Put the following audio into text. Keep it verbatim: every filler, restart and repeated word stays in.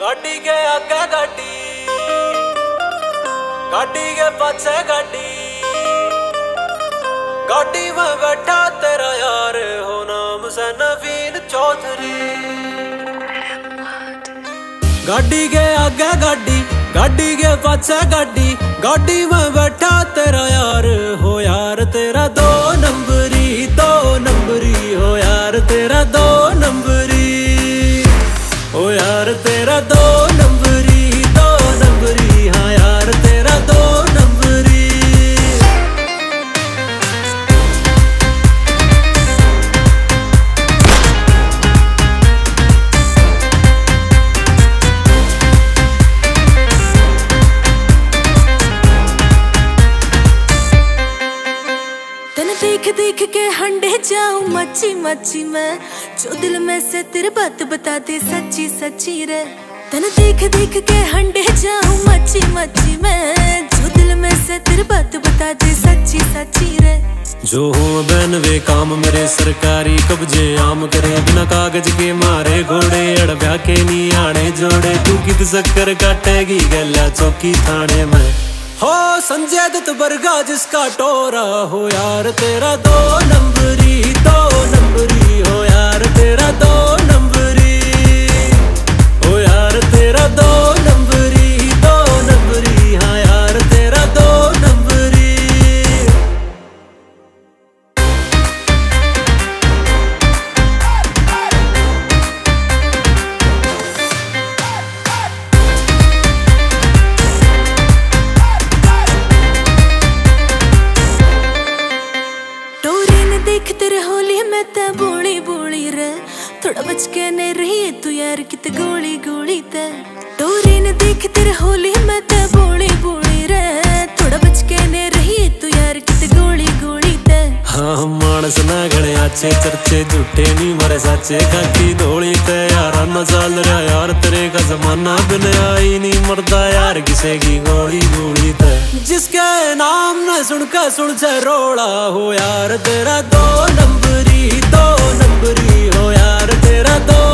गाड़ी के आगे गाड़ी, गाड़ी के पीछे गाड़ी, गाड़ी में बैठा तेरा यार हो, नाम से नवीन चौधरी। गाड़ी के आगे गाड़ी, गाड़ी के पीछे गाड़ी, गाड़ी में बैठा तेरा यार हो, यार तेरा दो नंबरी, दो नंबरी हो यार तेरा दो नंबरी, ओ यार तेरा दो नंबरी, दो नंबरी, हाँ यार तेरा दो नंबरी। तन देख देख के हंडे जाऊं मची मची मैं, जो दिल में से तेरे बात बता दे सच्ची सच्ची रे। तन देख देख के हंडे जाऊं मची मची मैं, जो दिल में से तेरे बात बता दे सच्ची सच्ची रे। जो हो बैन वे काम मेरे सरकारी कब्जे आम करे, बिना कागज के मारे घोड़े अड़ब्या के नी आने जोड़े, तू कित चक्कर काटेगी गला चौकी थाने में। हो संजय दत्त वर्गा जिसका टोरा हो, यार तेरा दो नंबरी, दो नंबरी हो यार तेरा दो नंबरी, ओ यार तेरा दो नंबरी, दो नंबरी, हाँ यार तेरा दो नंबरी। डोरी ने देख तेरे होली में ते बूढ़ी बूढ़ी रे, थोड़ा बच के न रही है तू यार कित गोली गोली ते। डोरी ने देख तेरे होली में ते बूढ़ी बूढ़ी रे, थोड़ा बच के न रही है तू यार कित गोली गोली ते। हाँ हम मानस ना गणे आचे चर्चे झूठे नी मरे साचे, खाकी धोली ते यारा ना चल रहा यार तेरे का जमाना, बिन आई नी मरदा यार किसे की गोली गोली ते। जिसके नाम ना सुन के सुन से रोड़ा हो, यार तेरा दो नंबरी, दो नंबरी हो यार तेरा दो